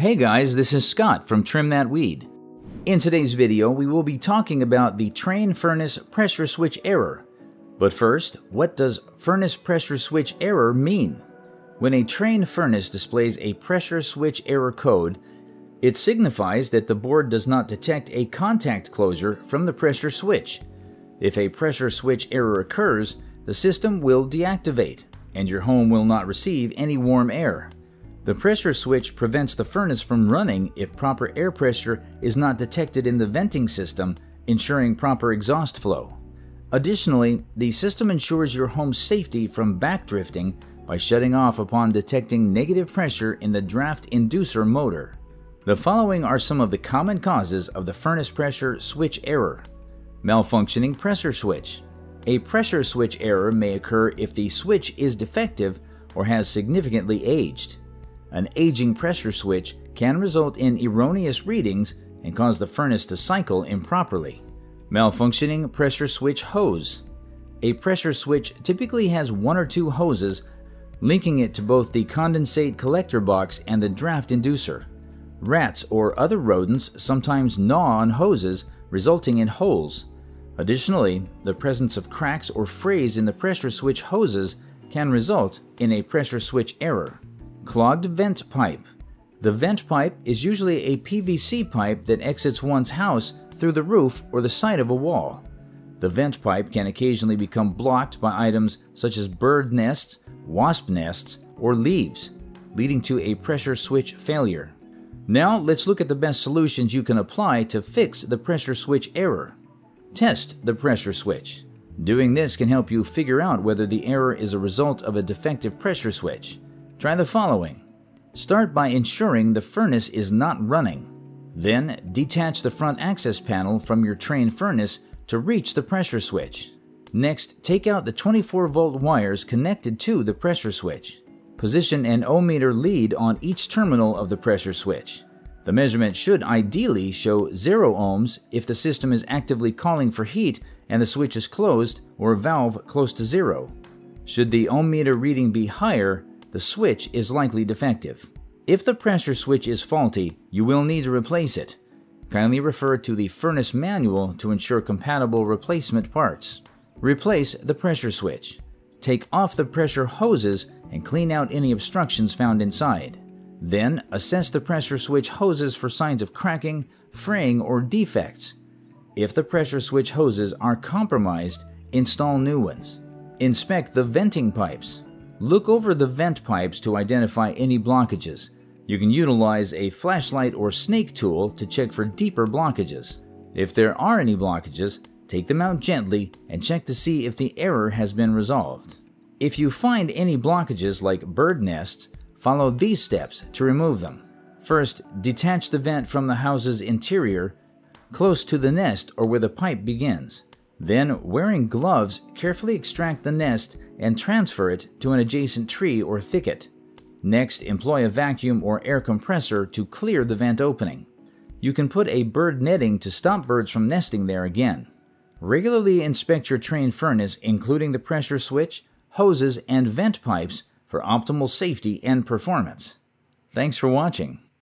Hey guys, this is Scott from Trim That Weed. In today's video, we will be talking about the Trane furnace pressure switch error. But first, what does furnace pressure switch error mean? When a Trane furnace displays a pressure switch error code, it signifies that the board does not detect a contact closure from the pressure switch. If a pressure switch error occurs, the system will deactivate, and your home will not receive any warm air. The pressure switch prevents the furnace from running if proper air pressure is not detected in the venting system, ensuring proper exhaust flow. Additionally, the system ensures your home's safety from backdrifting by shutting off upon detecting negative pressure in the draft inducer motor. The following are some of the common causes of the furnace pressure switch error. Malfunctioning pressure switch. A pressure switch error may occur if the switch is defective or has significantly aged. An aging pressure switch can result in erroneous readings and cause the furnace to cycle improperly. Malfunctioning pressure switch hose. A pressure switch typically has one or two hoses linking it to both the condensate collector box and the draft inducer. Rats or other rodents sometimes gnaw on hoses, resulting in holes. Additionally, the presence of cracks or frays in the pressure switch hoses can result in a pressure switch error. Clogged vent pipe. The vent pipe is usually a PVC pipe that exits one's house through the roof or the side of a wall. The vent pipe can occasionally become blocked by items such as bird nests, wasp nests, or leaves, leading to a pressure switch failure. Now let's look at the best solutions you can apply to fix the pressure switch error. Test the pressure switch. Doing this can help you figure out whether the error is a result of a defective pressure switch. Try the following. Start by ensuring the furnace is not running. Then, detach the front access panel from your Trane furnace to reach the pressure switch. Next, take out the 24-volt wires connected to the pressure switch. Position an ohmmeter lead on each terminal of the pressure switch. The measurement should ideally show 0 ohms if the system is actively calling for heat and the switch is closed or a valve close to 0. Should the ohmmeter reading be higher, the switch is likely defective. If the pressure switch is faulty, you will need to replace it. Kindly refer to the furnace manual to ensure compatible replacement parts. Replace the pressure switch. Take off the pressure hoses and clean out any obstructions found inside. Then, assess the pressure switch hoses for signs of cracking, fraying, or defects. If the pressure switch hoses are compromised, install new ones. Inspect the venting pipes. Look over the vent pipes to identify any blockages. You can utilize a flashlight or snake tool to check for deeper blockages. If there are any blockages, take them out gently and check to see if the error has been resolved. If you find any blockages like bird nests, follow these steps to remove them. First, detach the vent from the house's interior, close to the nest or where the pipe begins. Then, wearing gloves, carefully extract the nest and transfer it to an adjacent tree or thicket. Next, employ a vacuum or air compressor to clear the vent opening. You can put a bird netting to stop birds from nesting there again. Regularly inspect your Trane furnace, including the pressure switch, hoses, and vent pipes for optimal safety and performance. Thanks for watching.